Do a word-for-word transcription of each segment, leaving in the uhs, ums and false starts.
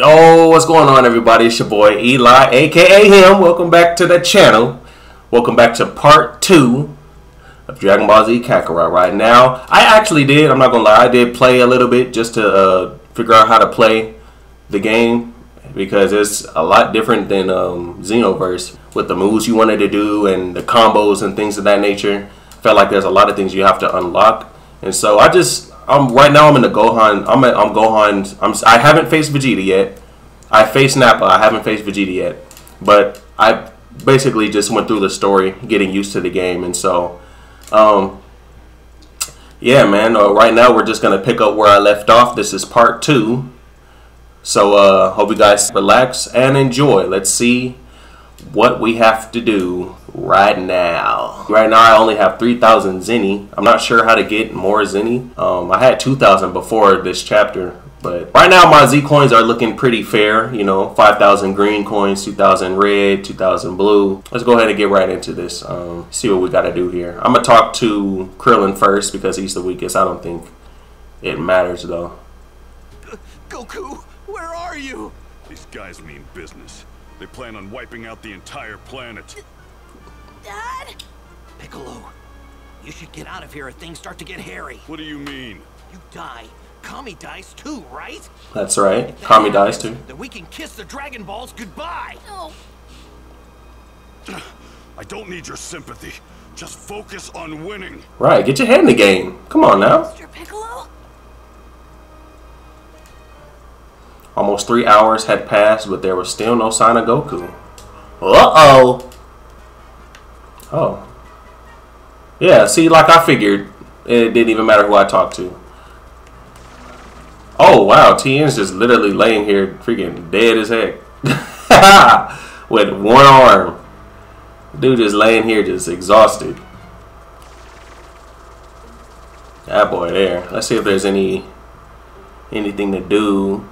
Yo, what's going on, everybody? It's your boy Eli, aka him. Welcome back to the channel. Welcome back to part two of Dragon Ball Z Kakarot. Right now, I actually did, I'm not gonna lie, I did play a little bit just to uh, figure out how to play the game, because it's a lot different than um, Xenoverse, with the moves you wanted to do and the combos and things of that nature. I felt like there's a lot of things you have to unlock, and so I just, I'm right now I'm in the Gohan, I'm at, I'm Gohan, I'm, I haven't faced Vegeta yet. I faced Nappa, I haven't faced Vegeta yet, but I basically just went through the story, getting used to the game, and so, um, yeah, man, uh, right now we're just going to pick up where I left off. This is part two, so uh, hope you guys relax and enjoy. Let's see what we have to do right now. Right now I only have three thousand Zenny. I'm not sure how to get more Zenny. Um, I had two thousand before this chapter, but right now my Z coins are looking pretty fair. You know, five thousand green coins, two thousand red, two thousand blue. Let's go ahead and get right into this. Um, see what we gotta do here. I'm gonna talk to Krillin first because he's the weakest. I don't think it matters though. Goku, where are you? These guys mean business. They plan on wiping out the entire planet. Dad? Piccolo, you should get out of here or things start to get hairy. What do you mean? You die. Kami dies too, right? That's right. Kami dies too. Then we can kiss the Dragon Balls goodbye. No. I don't need your sympathy. Just focus on winning. Right. Get your head in the game. Come on now. Mister Piccolo? Almost three hours had passed, but there was still no sign of Goku. Uh-oh. Oh. Yeah, see, like I figured, it didn't even matter who I talked to. Oh, wow, Tien's just literally laying here freaking dead as heck. With one arm. Dude is laying here just exhausted. That boy there. Let's see if there's any anything to do.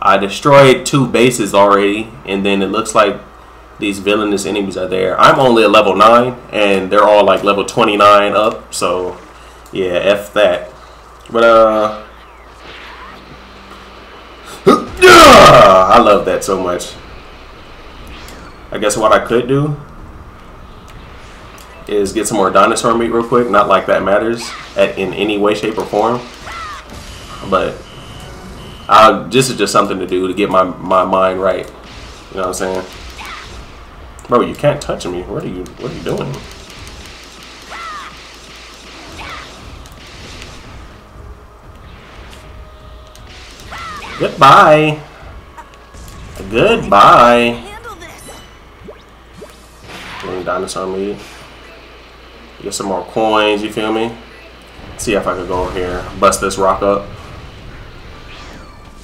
I destroyed two bases already, and then it looks like these villainous enemies are there. I'm only a level nine, and they're all like level twenty-nine up, so yeah, F that. But uh, I love that so much. I guess what I could do is get some more dinosaur meat real quick. Not like that matters at, in any way, shape, or form, but I, this is just something to do to get my, my mind right. You know what I'm saying? Bro, you can't touch me. What are you, what are you doing? Goodbye. Goodbye. Getting dinosaur meat. Get some more coins, you feel me? Let's see if I could go over here. Bust this rock up.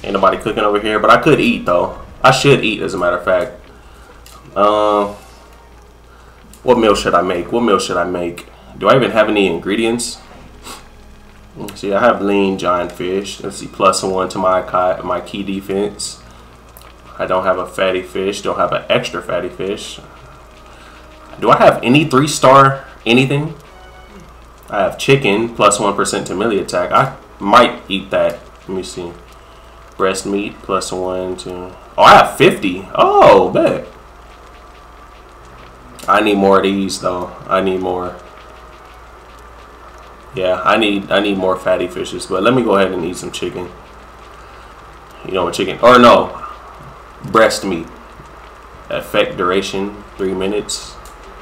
Ain't nobody cooking over here, but I could eat though. I should eat, as a matter of fact. Um, what meal should I make? What meal should I make? Do I even have any ingredients? Let's see, I have lean giant fish. Let's see, plus one to my my key defense. I don't have a fatty fish. Don't have an extra fatty fish. Do I have any three star anything? I have chicken plus one percent to melee attack. I might eat that. Let me see. Breast meat, plus one, two. Oh, I have fifty. Oh, bet. I need more of these, though. I need more. Yeah, I need I need more fatty fishes. But let me go ahead and eat some chicken. You know what, chicken? Or no, breast meat. Effect duration three minutes.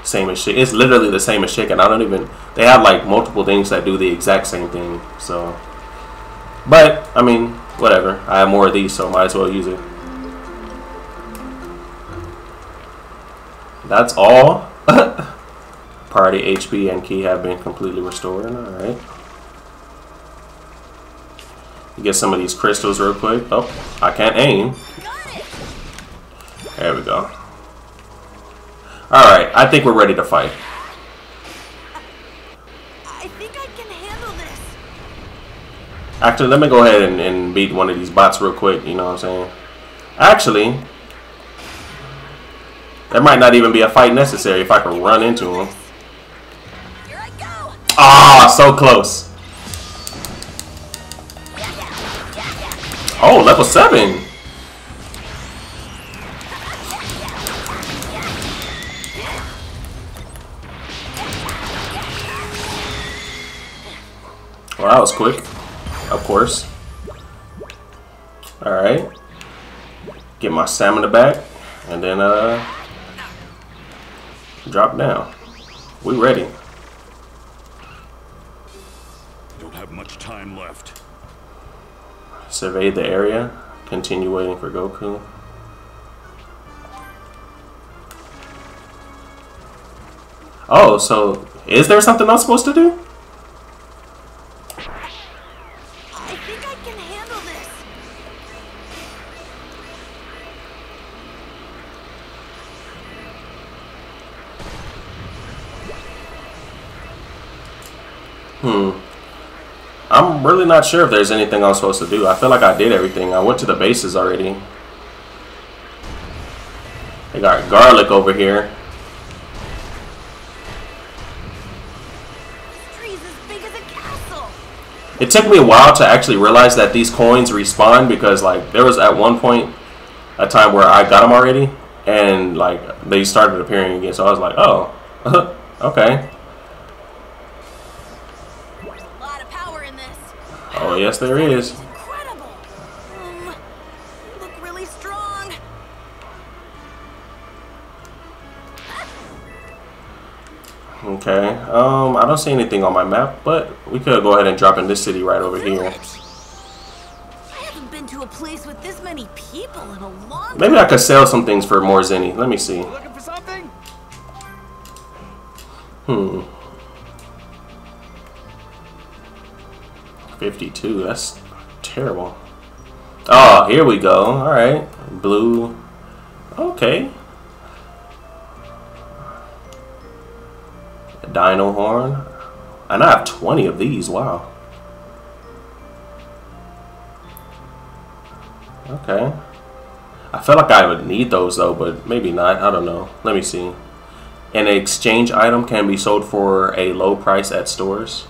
Same as chicken. It's literally the same as chicken. I don't even. They have like multiple things that do the exact same thing. So, but I mean. Whatever, I have more of these, so might as well use it. That's all. Party H P and key have been completely restored. Alright. Get some of these crystals real quick. Oh, I can't aim. There we go. Alright, I think we're ready to fight. Actually, let me go ahead and, and beat one of these bots real quick, you know what I'm saying? Actually, there might not even be a fight necessary if I can run into him. Ah, oh, so close. Oh, level seven. that was quick. Of course. Alright. Get my stamina back. And then, uh... drop down. We ready. Don't have much time left. Survey the area. Continue waiting for Goku. Oh, so is there something I'm supposed to do? I think I can handle this. Hmm. I'm really not sure if there's anything I'm supposed to do. I feel like I did everything. I went to the bases already. They got garlic over here. It took me a while to actually realize that these coins respawn, because like there was at one point a time where I got them already and like they started appearing again. So I was like, oh, okay. Oh, yes, there is. Incredible. Um, look really strong. Okay. Um, I don't see anything on my map, but we could go ahead and drop in this city right over here. I haven't been to a place with this many people in a long time. Maybe I could sell some things for more Zenny. Let me see. Looking for something? Hmm. fifty-two, that's terrible. Oh, here we go. Alright. Blue. Okay. A dino horn. And I have twenty of these. Wow. Okay. I felt like I would need those though, but maybe not. I don't know. Let me see. An exchange item can be sold for a low price at stores.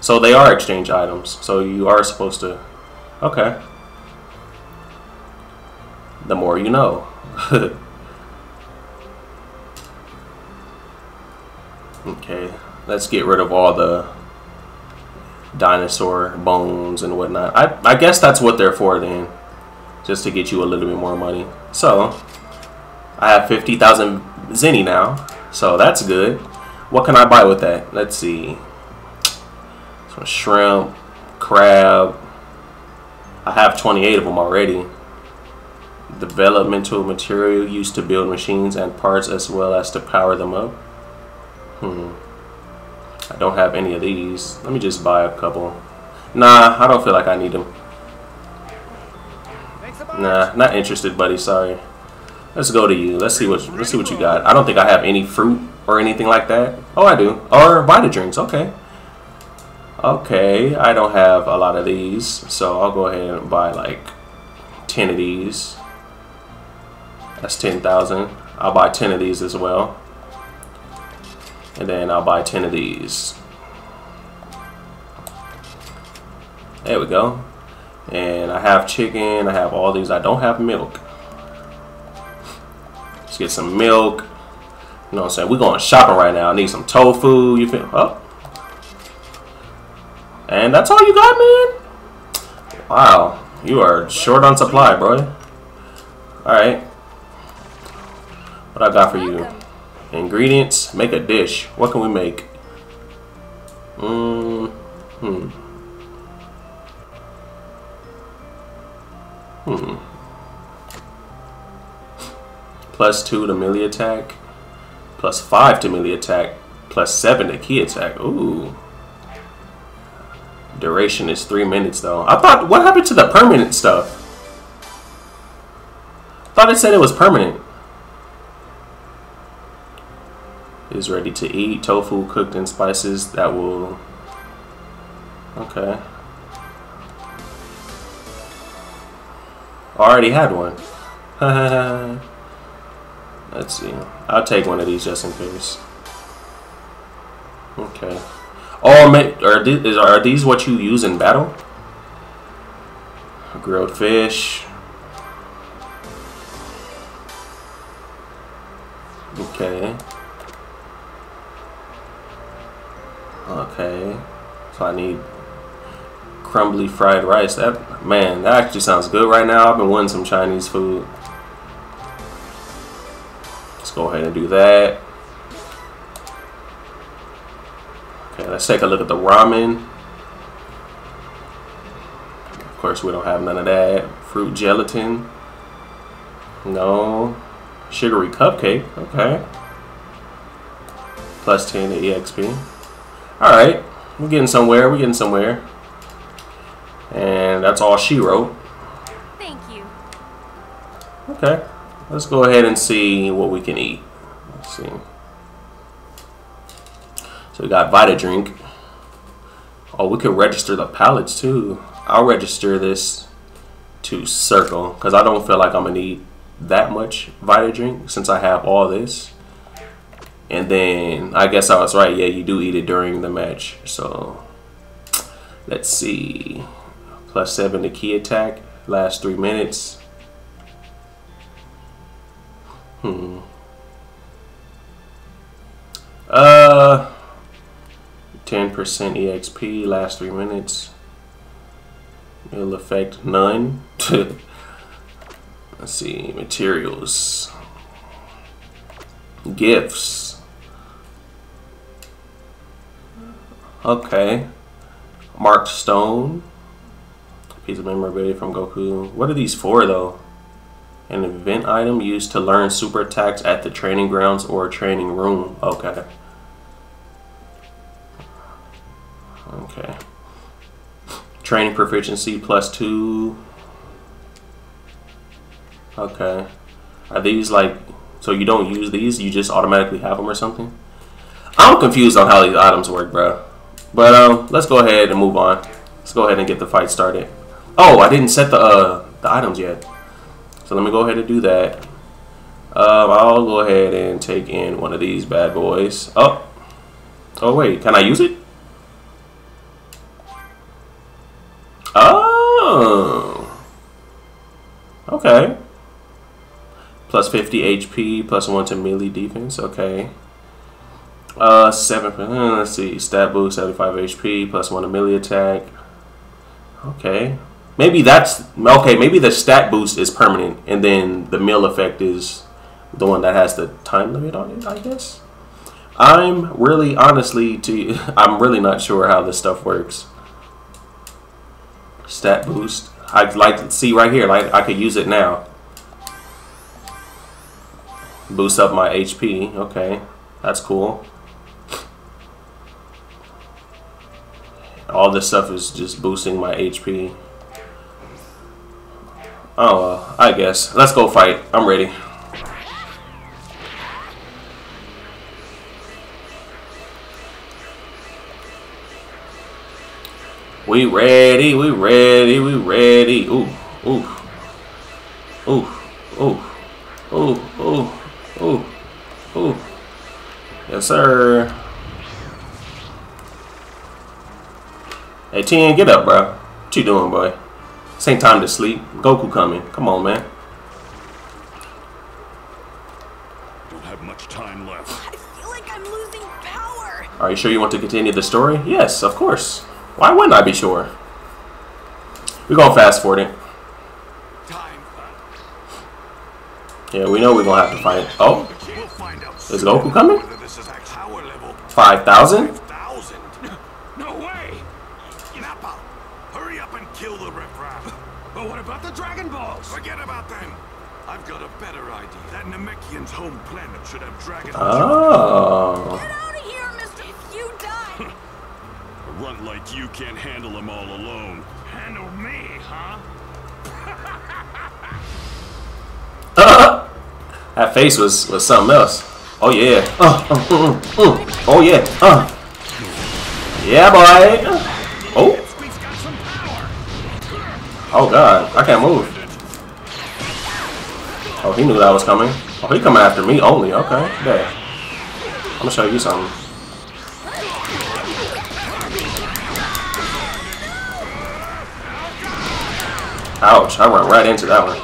So they are exchange items. So you are supposed to... Okay. The more you know. Okay. Let's get rid of all the dinosaur bones and whatnot. I, I guess that's what they're for then. Just to get you a little bit more money. So, I have fifty thousand Zenny now. So that's good. What can I buy with that? Let's see. Some shrimp, crab. I have twenty-eight of them already. Developmental material used to build machines and parts as well as to power them up. Hmm. I don't have any of these. Let me just buy a couple. Nah, I don't feel like I need them. Nah, not interested, buddy. Sorry. Let's go to you. Let's see what let's see what you got. I don't think I have any fruit or anything like that. Oh, I do. Or buy the drinks. Okay. Okay, I don't have a lot of these, so I'll go ahead and buy like ten of these. That's ten thousand. I'll buy ten of these as well. And then I'll buy ten of these. There we go. And I have chicken, I have all these. I don't have milk. Let's get some milk. You know what I'm saying? We're going shopping right now. I need some tofu. You feel? Oh. And that's all you got, man? Wow, you are short on supply, bro. Alright. What I got for you? Ingredients. Make a dish. What can we make? Mm, hmm. Hmm. Plus two to melee attack. Plus five to melee attack. Plus seven to key attack. Ooh. Duration is three minutes though. I thought, what happened to the permanent stuff? Thought it said it was permanent. Is ready to eat. Tofu cooked in spices that will... Okay. Already had one. Let's see. I'll take one of these just in case. Okay. Oh, are these, are these what you use in battle? Grilled fish. Okay. Okay. So I need crumbly fried rice. That, man, that actually sounds good right now. I've been wanting some Chinese food. Let's go ahead and do that. Okay, let's take a look at the ramen. Of course, we don't have none of that. Fruit gelatin. No. Sugary cupcake. Okay. Plus ten to E X P. Alright. We're getting somewhere. We're getting somewhere. And that's all she wrote. Thank you. Okay. Let's go ahead and see what we can eat. Let's see. So we got Vita Drink. Oh, we could register the pallets too. I'll register this to Circle because I don't feel like I'm going to need that much Vita Drink since I have all this. And then I guess I was right. Yeah, you do eat it during the match. So let's see. Plus seven to key attack. Last three minutes. Hmm. Uh. ten percent E X P. Last three minutes. It'll affect none. Let's see. Materials. Gifts. Okay, Marked Stone, piece of memorabilia from Goku. What are these for though? An event item used to learn super attacks at the training grounds or training room. Okay. Okay. Training proficiency plus two. Okay. Are these like, so you don't use these, you just automatically have them or something? I'm confused on how these items work, bro. But um, let's go ahead and move on. Let's go ahead and get the fight started. Oh, I didn't set the uh the items yet. So let me go ahead and do that. Um, I'll go ahead and take in one of these bad boys. Oh, oh wait, can I use it? Oh, okay. Plus fifty H P, plus one to melee defense. Okay. Uh, seven. Let's see. Stat boost, seventy-five H P, plus one to melee attack. Okay, maybe that's okay. Maybe the stat boost is permanent, and then the meal effect is the one that has the time limit on it. I guess I'm really, honestly, to I'm really not sure how this stuff works. Stat boost. I'd like to see right here. Like I could use it now. Boost up my H P. Okay, that's cool. All this stuff is just boosting my H P. Oh, well, I guess. Let's go fight. I'm ready. We ready, we ready, we ready. Ooh, ooh. Ooh, ooh. Ooh, ooh, ooh, ooh. Yes, sir. Hey, Tien, get up, bro. What you doing, boy? It's ain't time to sleep. Goku coming. Come on, man. Don't have much time left. I feel like I'm losing power. Are you sure you want to continue the story? Yes, of course. Why wouldn't I be sure? We're gonna fast forward it. Time. Yeah, we know we're gonna have to fight. Oh, is Goku coming? Five thousand. The Dragon Balls! Forget about them! I've got a better idea. That Namekian's home planet should have Dragon Balls. Oh. Get out of here, mister! If you die! A runt like you can't handle them all alone. Handle me, huh? uh, that face was, was something else. Oh, yeah. Uh, uh, uh, uh, uh. Oh, yeah. Uh. Yeah, boy! Oh. Oh god, I can't move. Oh, he knew that was coming. Oh, he coming after me only. Okay, there. I'm gonna show you something. Ouch, I went right into that one.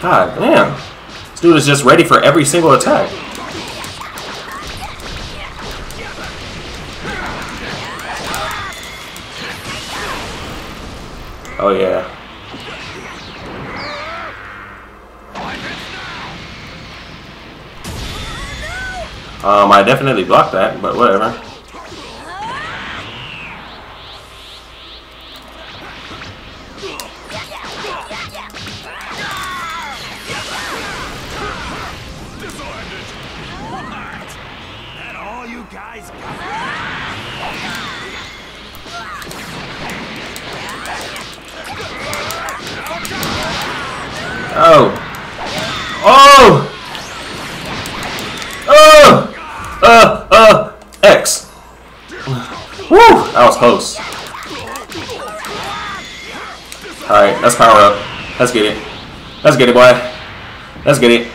God damn. This dude is just ready for every single attack. Oh yeah. Um, I definitely blocked that, but whatever. Oh. Oh! Oh! Uh, uh, X. Woo! That was close. Alright, let's power up. Let's get it. Let's get it, boy. Let's get it.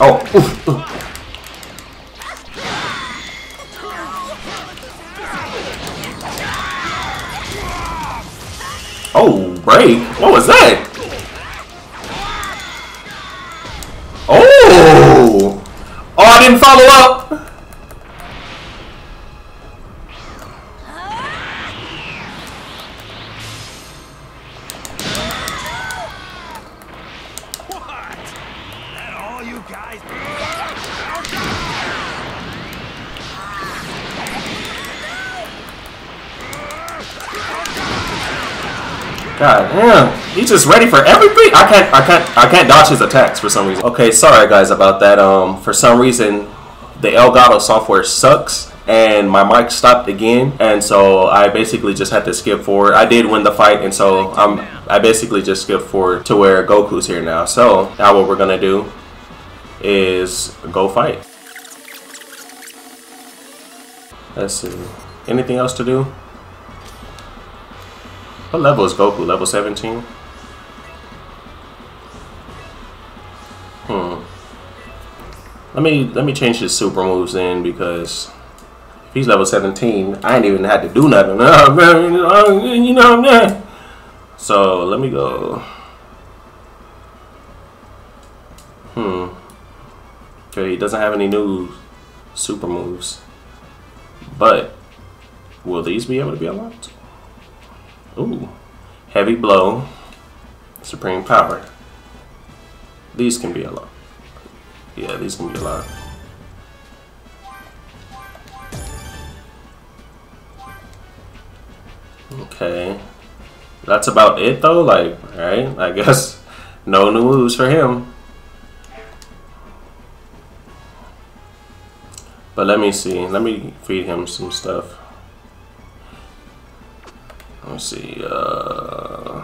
Oh. Oof, oof. Oh, break. What was that? Oh! Oh, I didn't follow up! What? That all you guys God damn, he's just ready for everything. I can't, I can't, I can't dodge his attacks for some reason. Okay, sorry guys about that. Um, for some reason, the Elgato software sucks, and my mic stopped again, and so I basically just had to skip forward. I did win the fight, and so I'm, I basically just skipped forward to where Goku's here now. So now what we're gonna do is go fight. Let's see. Anything else to do? What level is Goku? Level seventeen? Hmm. Let me let me change his super moves then, because if he's level seventeen, I ain't even had to do nothing. You know what I'm saying? So let me go. Hmm. Okay, he doesn't have any new super moves. But will these be able to be unlocked? Ooh, heavy blow, supreme power. These can be a lot. Yeah, these can be a lot. Okay, that's about it though. Like, all right, I guess no new moves for him. But let me see. Let me feed him some stuff. Let's see, uh,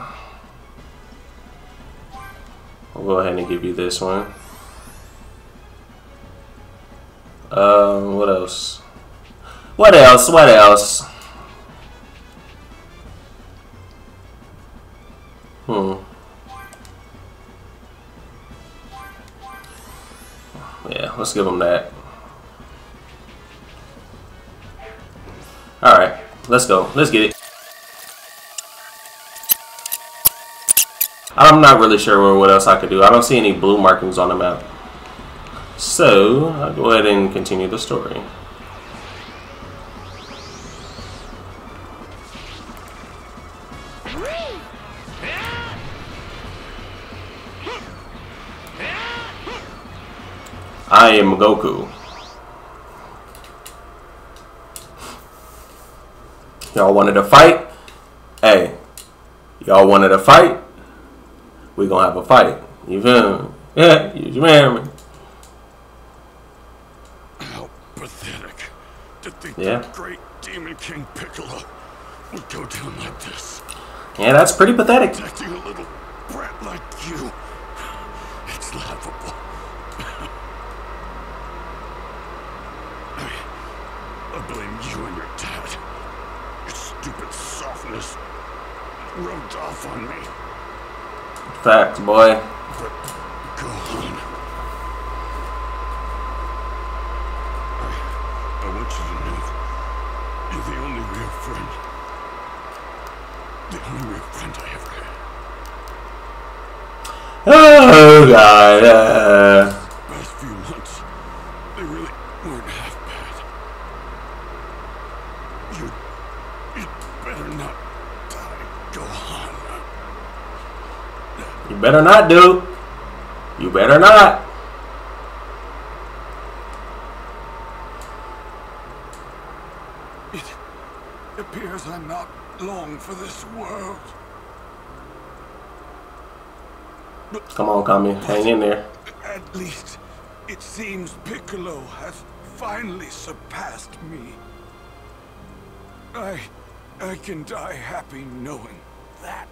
I'll go ahead and give you this one. Um, what else? What else? What else? Hmm. Yeah, let's give him that. Alright, let's go. Let's get it. I'm not really sure what else I could do. I don't see any blue markings on the map. So, I'll go ahead and continue the story. I am Goku. Y'all wanted a fight? Hey, y'all wanted a fight? We gonna have a fight. You feel me? Yeah, you feel me? How pathetic to think yeah. that great Demon King Piccolo would go down like this. Yeah, that's pretty pathetic. Protecting a little brat like you. It's laughable. I, I blame you and your dad. Your stupid softness rubbed off on me. Facts, boy. But Gohan, I, I want you to know you're the only real friend. The only real friend I ever had. Oh, God. Uh. The last few months, they really weren't half bad. You, you better not die, Gohan. You better not, dude. You better not. It appears I'm not long for this world. Come on, Kami. Hang in there. At least it seems Piccolo has finally surpassed me. I... I can die happy knowing that.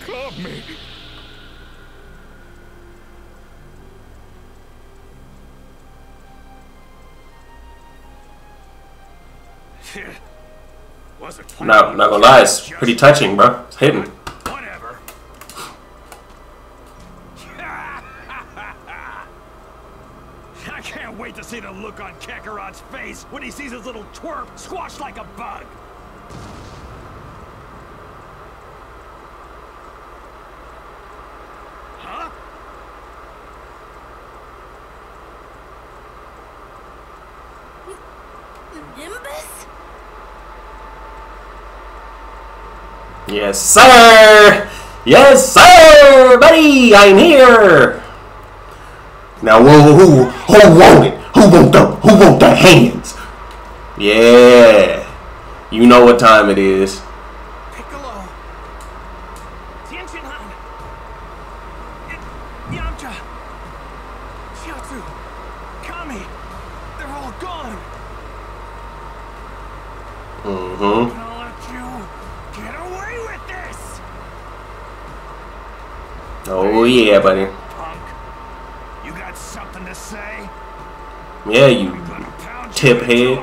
Kami! No, not gonna lie, it's pretty touching, bro. It's hidden. Whatever. I can't wait to see the look on Kakarot's face when he sees his little twerp squashed like a bug. Huh? Nimbus? Yes, sir! Yes, sir! Buddy, I'm here! Now, whoa, who, who want it? Who want the, who want the hands? Yeah! You know what time it is. Piccolo. Tenshinhan. Yamcha. Shiatsu. Kami. They're all gone. Mm-hmm. Oh yeah, buddy. Punk, you got something to say? Yeah, you tip head.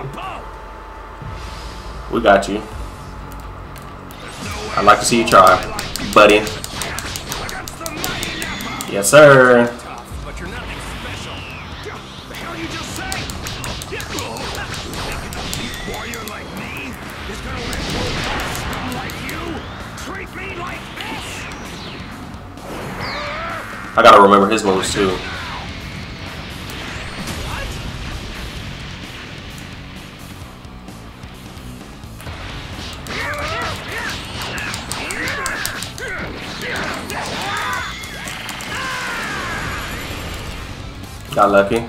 We got you. I'd like to see you try, buddy. Yes, sir. I gotta remember his moves too. Got lucky.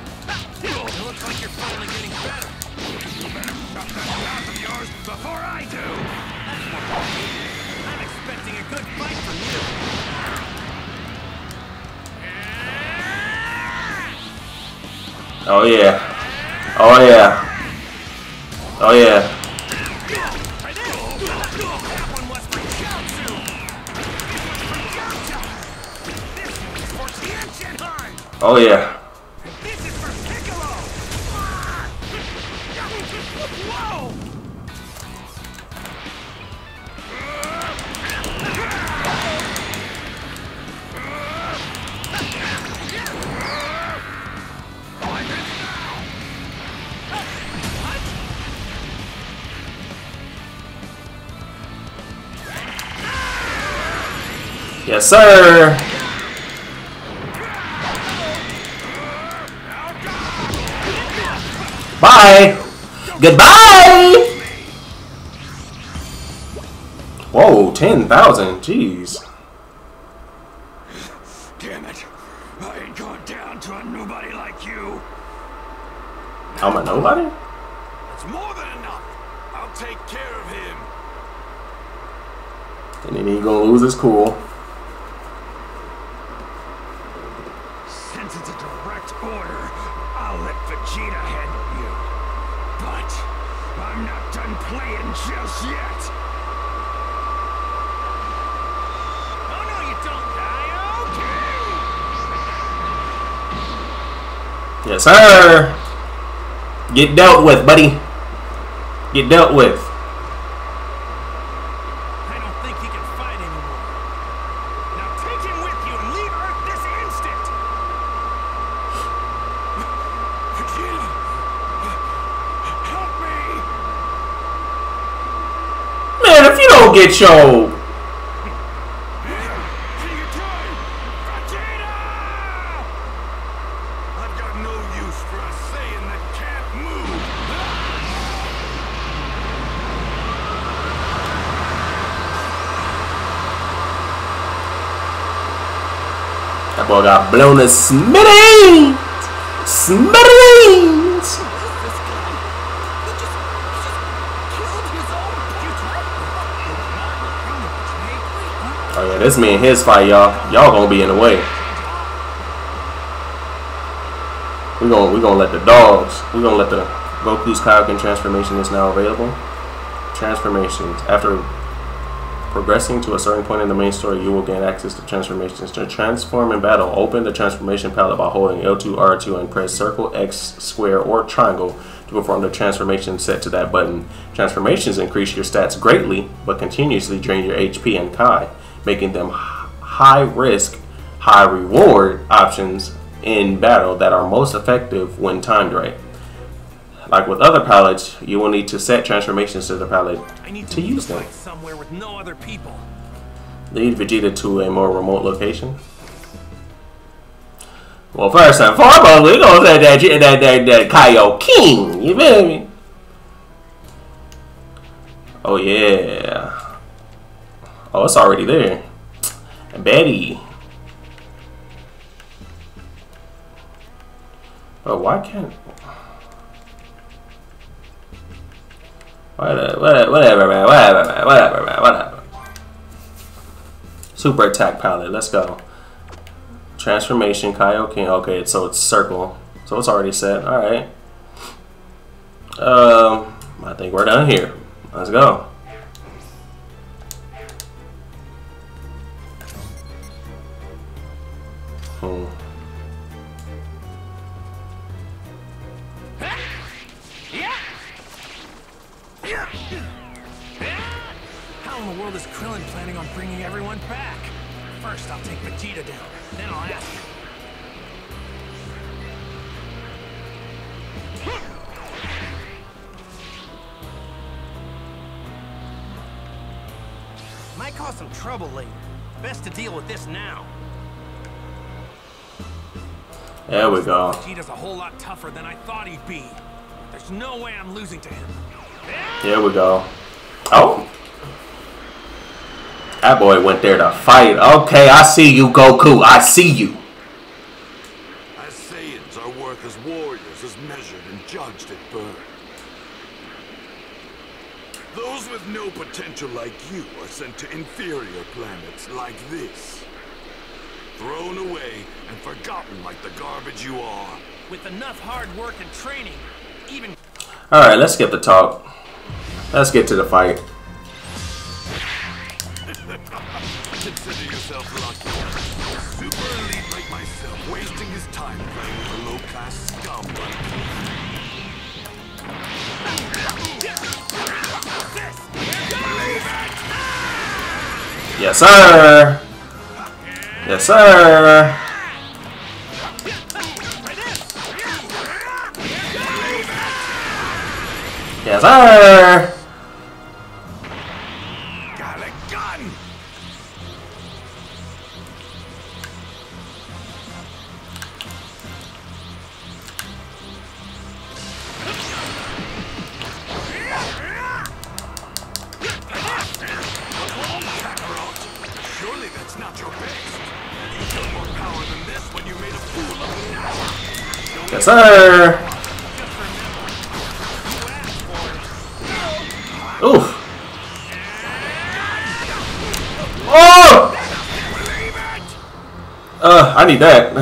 Oh yeah. Oh yeah. Oh yeah. Oh yeah. This is for Piccolo. Yes, sir. Bye. Goodbye. Whoa, ten thousand. Jeez. Damn it! I ain't going down to a nobody like you. I'm a nobody? It's more than enough. I'll take care of him. And then he gonna lose his cool. It's a direct order. I'll let Vegeta handle you. But I'm not done playing just yet. Oh no, you don't die. Okay. Yes, sir. Get dealt with, buddy. Get dealt with. I don't think he can fight anymore. Now take him with you and leave Earth this instant. Man, if you don't get your I've got no use for a Saiyan that can't move. That boy got blown to smithereens. Smithereens. Oh yeah, this me and his fight, y'all. Y'all gonna be in the way. We gonna we gonna let the dogs. We gonna let the Goku's Kaioken transformation is now available. Transformations. After progressing to a certain point in the main story, you will gain access to transformations. To transform in battle, open the transformation palette by holding L two R two and press circle, X, square, or triangle to perform the transformation set to that button. Transformations increase your stats greatly, but continuously drain your H P and Kai, making them high risk, high reward options in battle that are most effective when timed right. Like with other palettes, you will need to set transformations to the palette I need to, to use them. Somewhere with no other people. Lead Vegeta to a more remote location. Well, first and foremost, we're gonna say that that that that Kaioken. You feel me? Oh yeah. Oh, it's already there. Betty. Oh, why can't? Whatever, whatever, whatever, man, whatever, man, whatever, man, whatever. Super attack palette, let's go. Transformation, Kaioken, okay, so it's circle. So it's already set, alright. Um, I think we're done here. Let's go. Hmm. Is Krillin planning on bringing everyone back? First, I'll take Vegeta down, then I'll ask him. Might cause some trouble later. Best to deal with this now. There we go. Vegeta's a whole lot tougher than I thought he'd be. There's no way I'm losing to him. There we go. Oh. That boy went there to fight. Okay, I see you, Goku. I see you. As Saiyans, our worth as warriors is measured and judged at birth. Those with no potential like you are sent to inferior planets like this. Thrown away and forgotten like the garbage you are. With enough hard work and training, even... Alright, let's get the talk. Let's get to the fight. Consider yourself lucky. Super elite like myself, wasting his time playing with a low-class scum. Yes, sir. Yes, sir. Yes, sir. Yes, sir. Oof. Oh! Uh, I need that.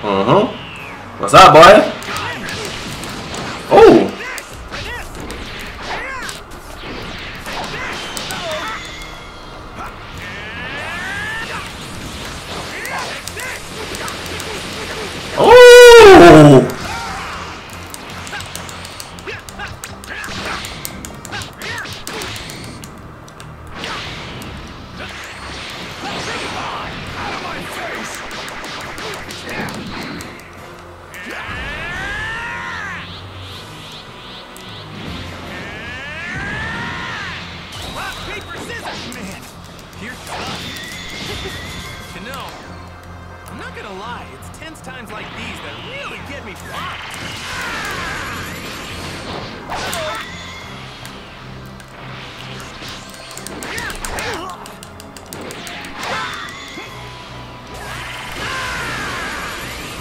Uh-huh. What's up, boy? Oh! Man, you're tough. You know, I'm I'm not gonna lie, it's tense times like these that really get me flopped.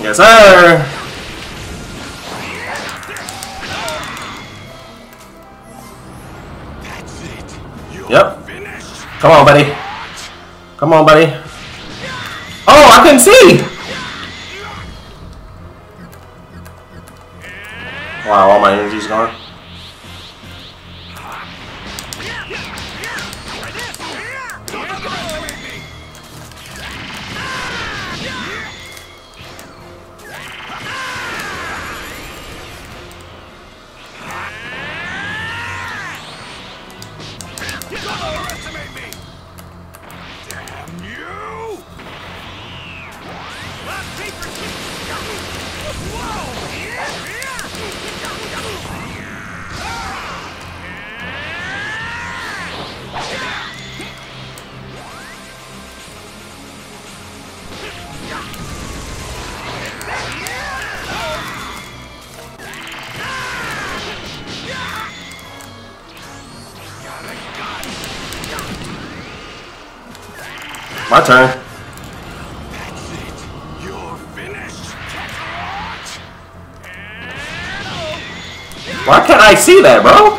Yes, sir. Yep. Come on, buddy. Come on, buddy. Oh, I couldn't see! Wow, all my energy's gone. My turn. That's it. You're finished. Why can't I see that, bro?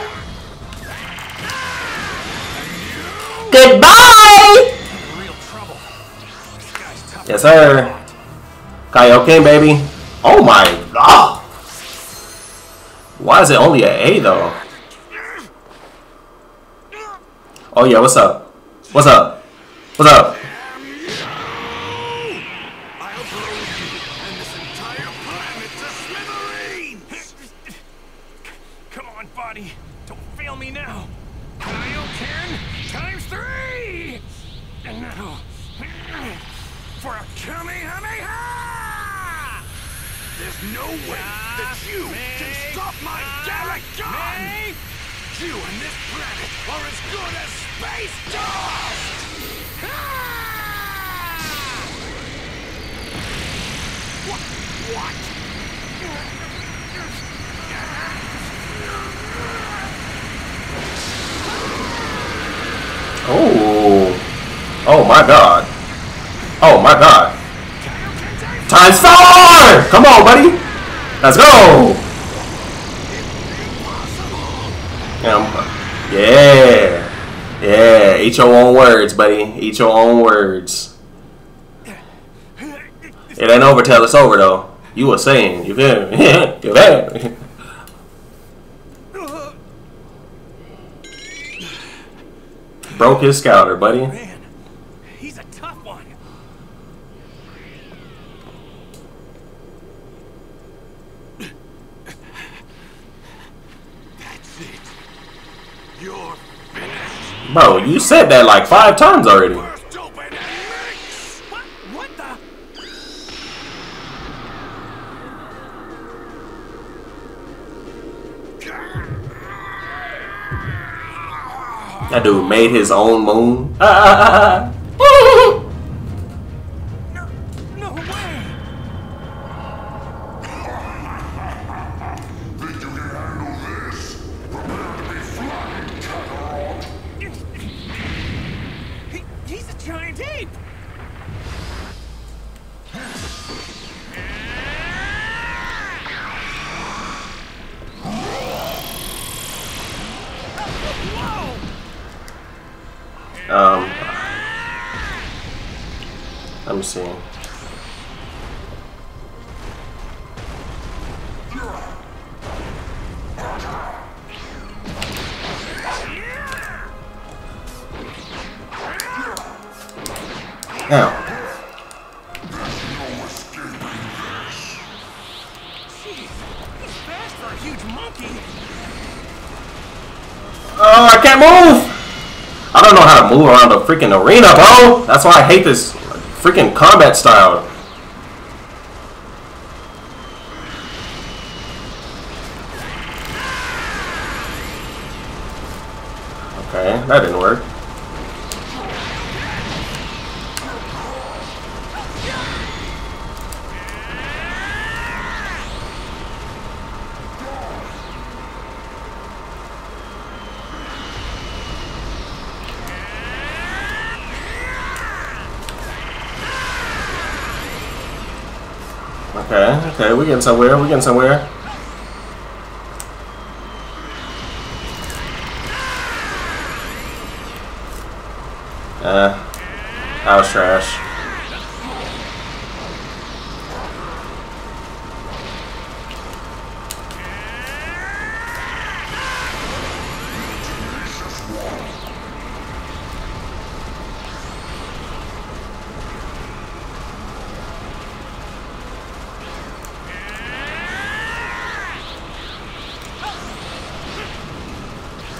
Goodbye. Real trouble. Yes, sir. Kaioken, baby. Oh my god. Why is it only an A though? Oh yeah. What's up? What's up? What's up? Oh my god. Oh my god. Times four! Come on, buddy. Let's go. Yeah. Yeah. Eat your own words, buddy. Eat your own words. It ain't over till it's over, though. You were saying. You feel me? You feel me? Broke his scouter, buddy. Bro, you said that like five times already. What, what the? That dude made his own moon. Ah, ah, ah, ah. No, no way. Did you handle this? Prepare to be flying, Kakarot. He, he's a giant ape! Um, I'm seeing. Now. Oh, I can't move! I don't know how to move around the freaking arena, bro! That's why I hate this freaking combat style. Okay, that didn't work. Okay, okay, we're getting somewhere, we're getting somewhere. Uh, that was trash.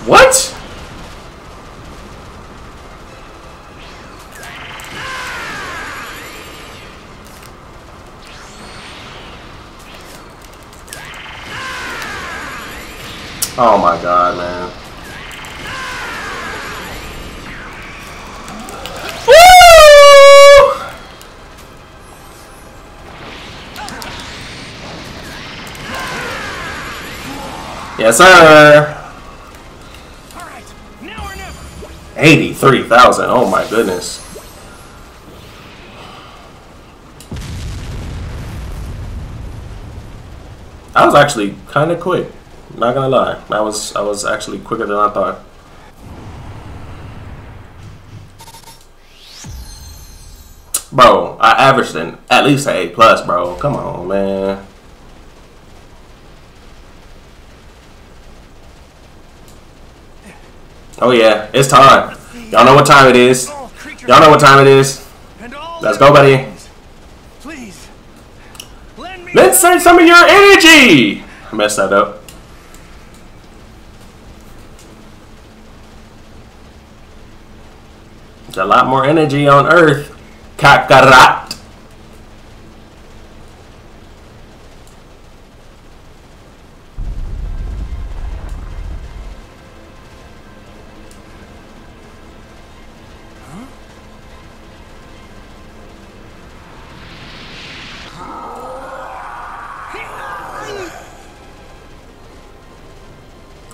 What? Oh my god, man. Woo! Yes, sir. eighty-three thousand. Oh my goodness. That was actually kind of quick. Not gonna lie, I was I was actually quicker than I thought. Bro, I averaged an at least an A plus, bro. Come on, man. Oh yeah, it's time. Y'all know what time it is. Y'all know what time it is. Let's go, buddy. Please, let's save some of your energy. I messed that up. A lot more energy on Earth, Kakarot. Huh?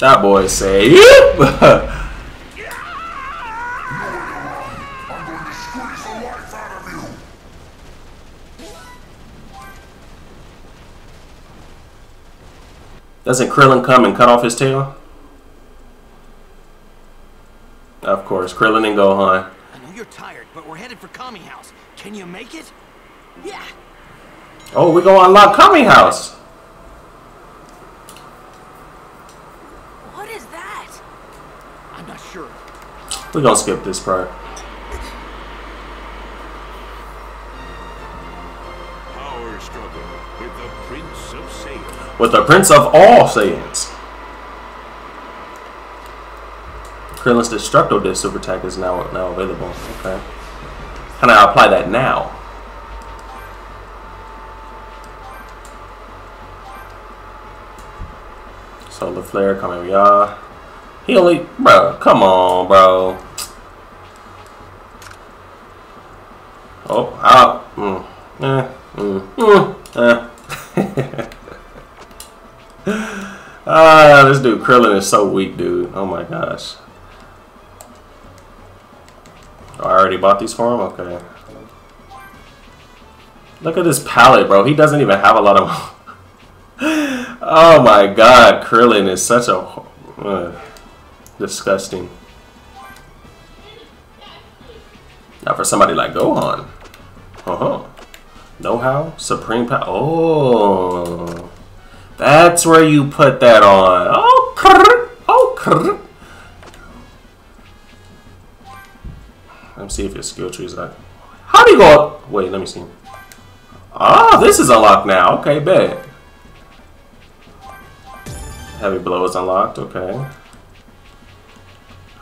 That boy say, "Yep." Doesn't Krillin come and cut off his tail? Of course, Krillin and Gohan. I know you're tired, but we're headed for Kami House. Can you make it? Yeah. Oh, we're gonna unlock Kami House. What is that? I'm not sure. We're gonna skip this part. With the Prince of all Saiyans. Krillin's Destructo Disk super attack is now now available. Okay. Can I apply that now? Solar Flare coming, y'all. He only, bro. Come on, bro. Oh, out. Mm. Eh. Mm. Mm. Eh. Ah, this dude Krillin is so weak, dude. Oh my gosh. Oh, I already bought these for him? Okay. Look at this palette, bro. He doesn't even have a lot of... Oh my god, Krillin is such a... Uh, disgusting. Now for somebody like Gohan. Uh-huh. Know-how? Supreme power. Oh... That's where you put that on. Oh, krr, oh, krr. Let me see if your skill tree is up. How do you go up? Wait, let me see. Ah, this is unlocked now. Okay, bet. Heavy blow is unlocked. Okay.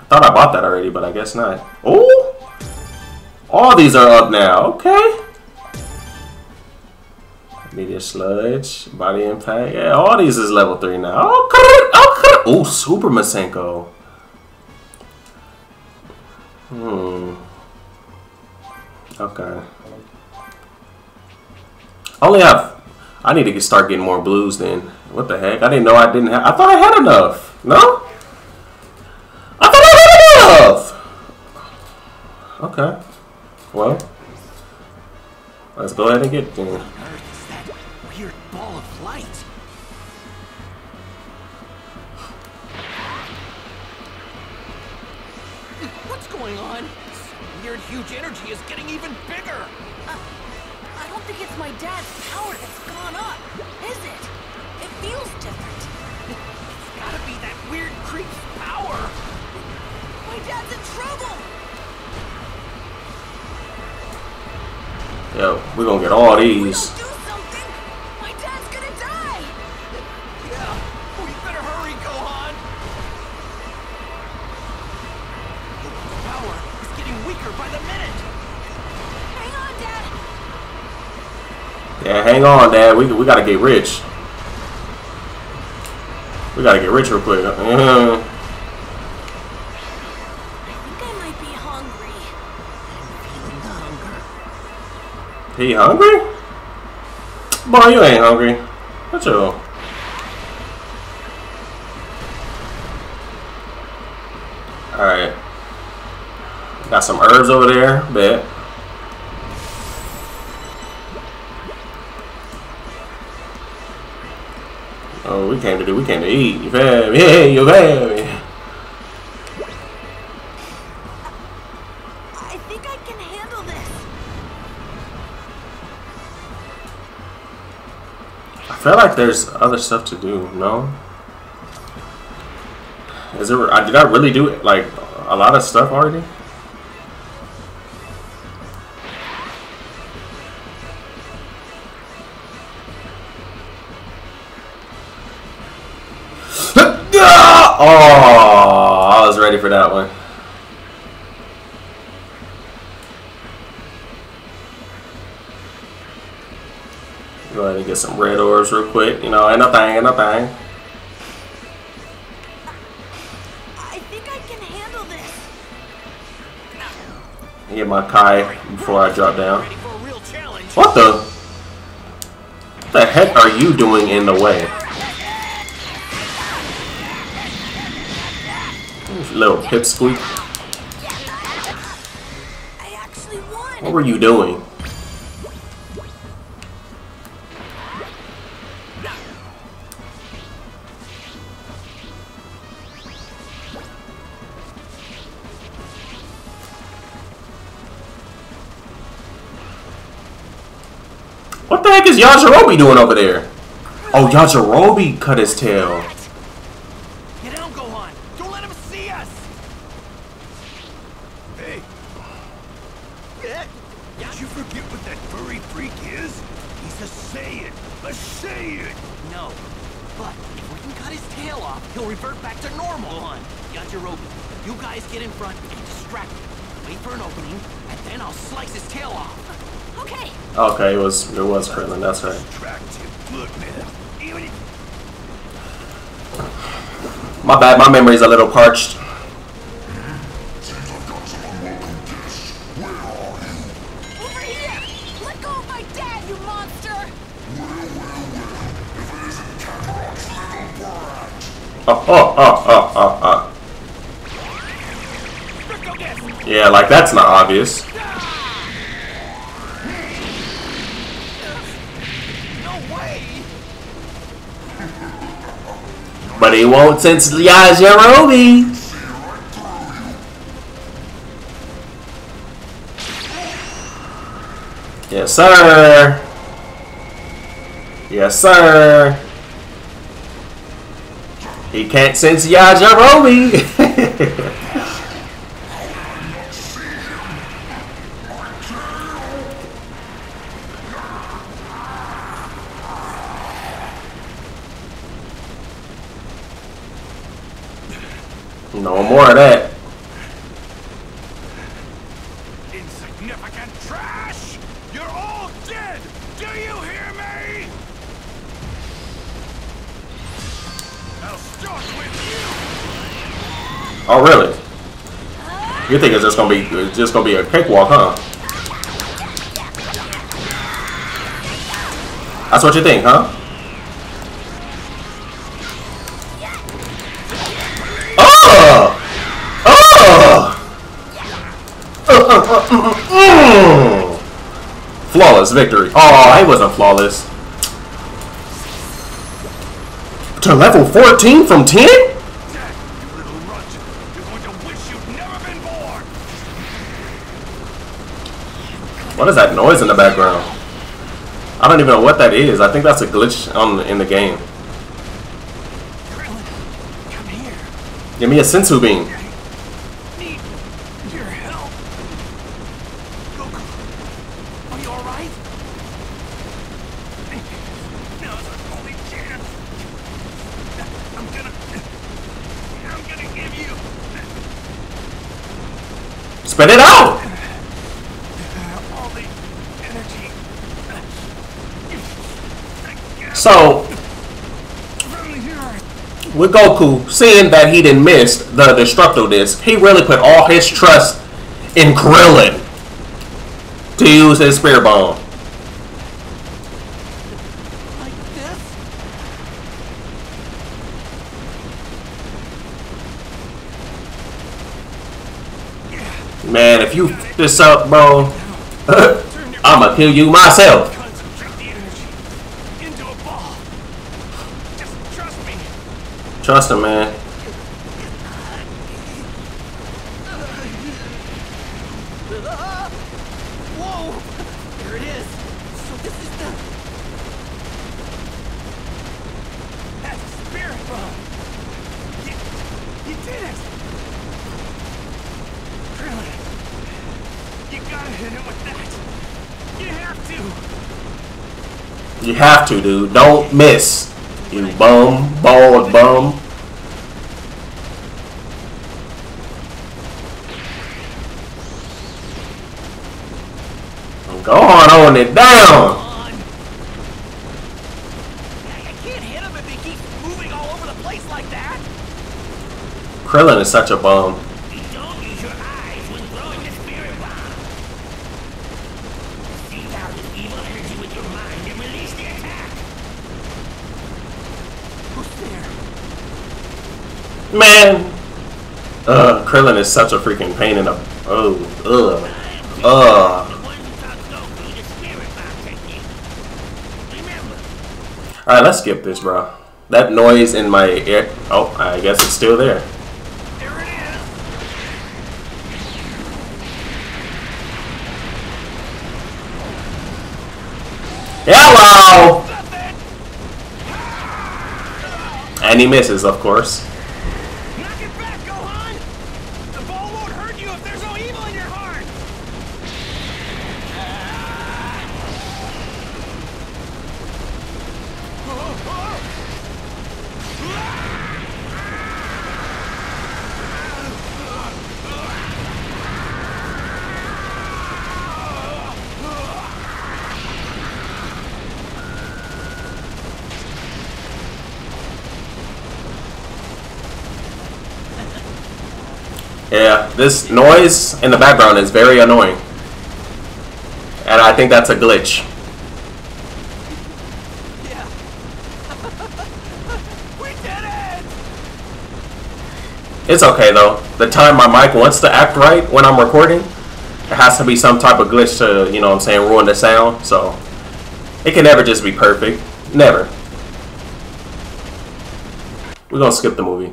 I thought I bought that already, but I guess not. Oh, all these are up now. Okay. Media Sludge, Body Impact, yeah, all these is level three now. Oh, oh, Super Masenko. Hmm. Okay. I only have, I need to get, start getting more blues then. What the heck? I didn't know I didn't have, I thought I had enough. No? I thought I had enough! Okay. Well, let's go ahead and get them. weird ball of light. What's going on? This weird huge energy is getting even bigger. Uh, I don't think it's my dad's power that's gone up, is it? It feels different. It's gotta be that weird creep's power. My dad's in trouble. Yo, we're gonna get all these. We don't do something, my dad's gonna die. Yeah, we better hurry, Gohan. The power is getting weaker by the minute. Hang on, Dad. Yeah, hang on, Dad. We we gotta get rich. We gotta get rich real quick. Uh-huh. He hungry? Boy, you ain't hungry. What's your... Alright. Got some herbs over there. Bet. Oh, we came to do. We came to eat. You fam. Yeah, you fam. I feel like there's other stuff to do. No, is there? I, did I really do it? Like a lot of stuff already? Oh, I was ready for that one. Go ahead and get some red orbs real quick. You know, ain't nothing, ain't nothing. I think I can handle this. Get my Kai before I drop down. What the? What the heck are you doing in the way? Little pipsqueak. What were you doing? What the heck is Yajirobe doing over there? Oh, Yajirobe cut his tail. Get down, Gohan. Don't let him see us. Hey. Did you forget what that furry freak is? He's a Saiyan. A Saiyan. No. But if we can cut his tail off, he'll revert back to normal. Gohan, Yajirobe, you guys get in front and distract him. Wait for an opening, and then I'll slice his tail off. Okay. Okay, it was it was Krillin. That's right. My bad. My memory's a little parched. Over here! Let go of my dad, you monster! Oh oh oh oh oh oh! Yeah, like that's not obvious. But he won't since Yajirobe. Yes, sir. Yes, sir. He can't sense Yajirobe. No more of that. Insignificant trash! You're all dead! Do you hear me? I'll start with you! Oh really? You think it's just gonna be it's just gonna be a cakewalk, huh? That's what you think, huh? Flawless victory. Oh, I wasn't flawless. to level fourteen from Tien? What is that noise in the background? I don't even know what that is. I think that's a glitch on in the game. Krillin, come here. Give me a Sensu Bean. Need your help. Goku, are you all right? Now's our only chance. I'm gonna, I'm gonna give you. Spit it out. So, with Goku, seeing that he didn't miss the Destructo Disk, he really put all his trust in Krillin to use his Spear Bomb. Like this? Man, if you f this up, bro, I'ma kill you myself. Trust him, man. Whoa! There it is. So this is the that's a spirit bomb. You, you did it. Krillin, you gotta hit him with that. You have to. You have to, dude. Don't miss. You bum, bald bum. Go on, on it down. I can't hit him if he keeps moving all over the place like that. Krillin is such a bum. Man, uh, Krillin is such a freaking pain in the oh, ugh, uh. All right, let's skip this, bro. That noise in my ear. Oh, I guess it's still there. Hello. And he misses, of course. Yeah, this noise in the background is very annoying. And I think that's a glitch. Yeah. We did it! It's okay though. The time my mic wants to act right when I'm recording, it has to be some type of glitch to, you know what I'm saying, ruin the sound. So, it can never just be perfect. Never. We're gonna skip the movie.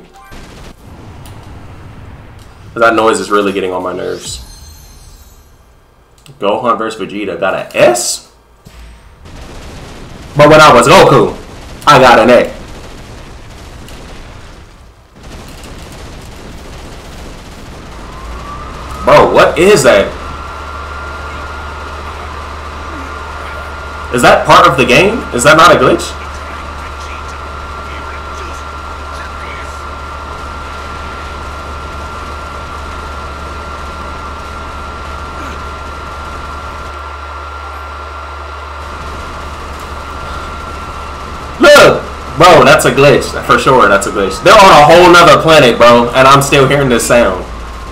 That noise is really getting on my nerves. Gohan versus Vegeta got an S? But when I was Goku, I got an A. Bro, what is that? Is that part of the game? Is that not a glitch? Bro, that's a glitch. For sure, that's a glitch. They're on a whole nother planet, bro, and I'm still hearing this sound. We lost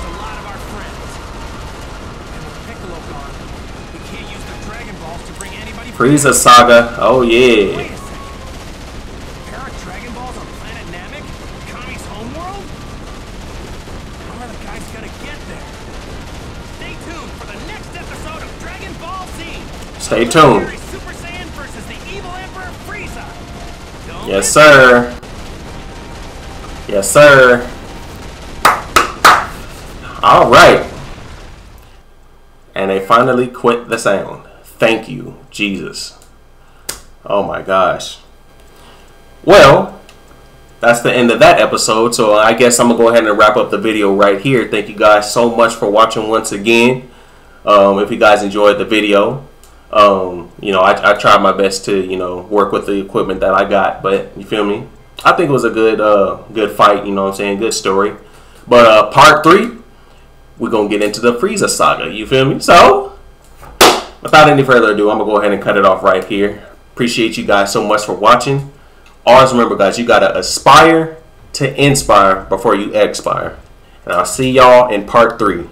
a lot of our friends. And with Piccolo gone, we can't use the Dragon Balls to bring anybody. Frieza Saga. Oh, yeah. Wait a second. There are Dragon Balls on planet Namek? Kami's homeworld? How are the guys gonna get there? Stay tuned for the next episode of Dragon Ball Z. Stay tuned. Super Saiyan versus the evil Emperor Frieza. Yes, sir. Yes, sir. All right. And they finally quit the sound. Thank you, Jesus. Oh my gosh. Well, that's the end of that episode. So I guess I'm going to go ahead and wrap up the video right here. Thank you guys so much for watching once again. Um, if you guys enjoyed the video, um, you know, I, I tried my best to, you know, work with the equipment that I got. But you feel me? I think it was a good, uh, good fight. You know what I'm saying? Good story. But uh, part three, we're going to get into the Frieza saga. You feel me? So without any further ado, I'm going to go ahead and cut it off right here. Appreciate you guys so much for watching. Always remember, guys, you got to aspire to inspire before you expire. And I'll see y'all in part three.